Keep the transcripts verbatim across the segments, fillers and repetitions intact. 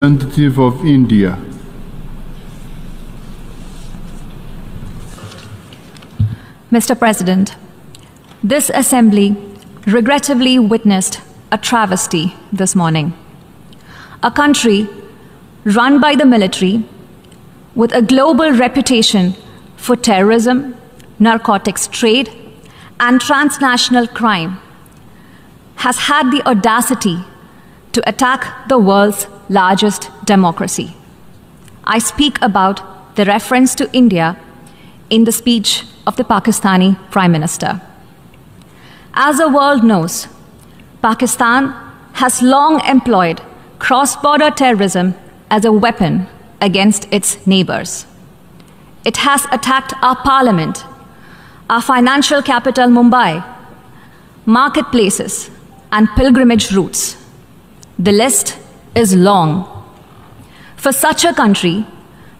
Representative of India. Mister President, this Assembly regrettably witnessed a travesty this morning. A country run by the military with a global reputation for terrorism, narcotics trade, and transnational crime has had the audacity to attack the world's largest democracy. I speak about the reference to India in the speech of the Pakistani Prime Minister. As the world knows, Pakistan has long employed cross-border terrorism as a weapon against its neighbors. It has attacked our parliament, our financial capital Mumbai, marketplaces, and pilgrimage routes. The list is long. For such a country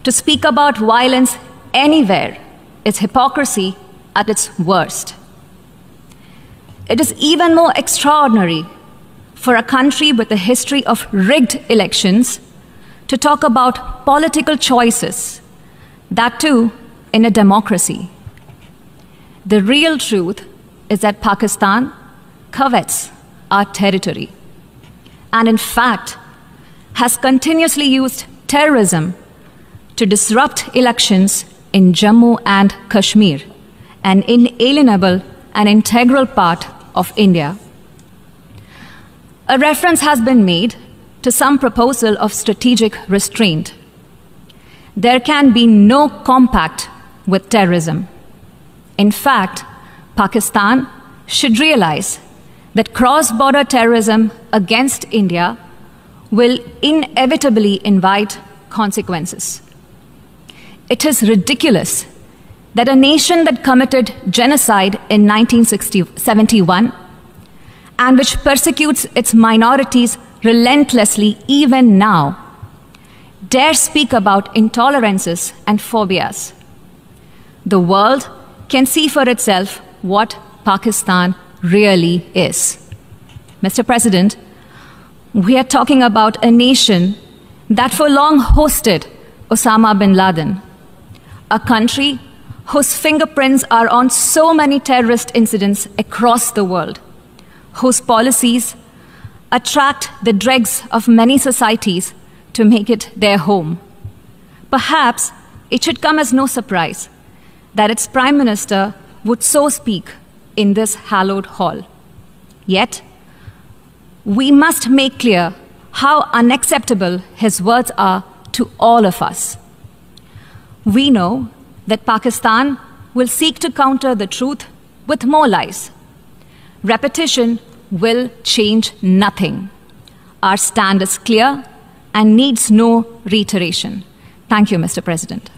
to speak about violence anywhere is hypocrisy at its worst. It is even more extraordinary for a country with a history of rigged elections to talk about political choices, that too in a democracy. The real truth is that Pakistan covets our territory, and in fact has continuously used terrorism to disrupt elections in Jammu and Kashmir, an inalienable and integral part of India. A reference has been made to some proposal of strategic restraint. There can be no compact with terrorism. In fact, Pakistan should realize that cross-border terrorism against India will inevitably invite consequences. It is ridiculous that a nation that committed genocide in nineteen seventy-one and which persecutes its minorities relentlessly even now dare speak about intolerances and phobias. The world can see for itself what Pakistan really is. Mister President, we are talking about a nation that for long hosted Osama bin Laden, a country whose fingerprints are on so many terrorist incidents across the world, whose policies attract the dregs of many societies to make it their home. Perhaps it should come as no surprise that its Prime Minister would so speak in this hallowed hall. Yet, we must make clear how unacceptable his words are to all of us. We know that Pakistan will seek to counter the truth with more lies. Repetition will change nothing. Our stand is clear and needs no reiteration. Thank you, Mister President.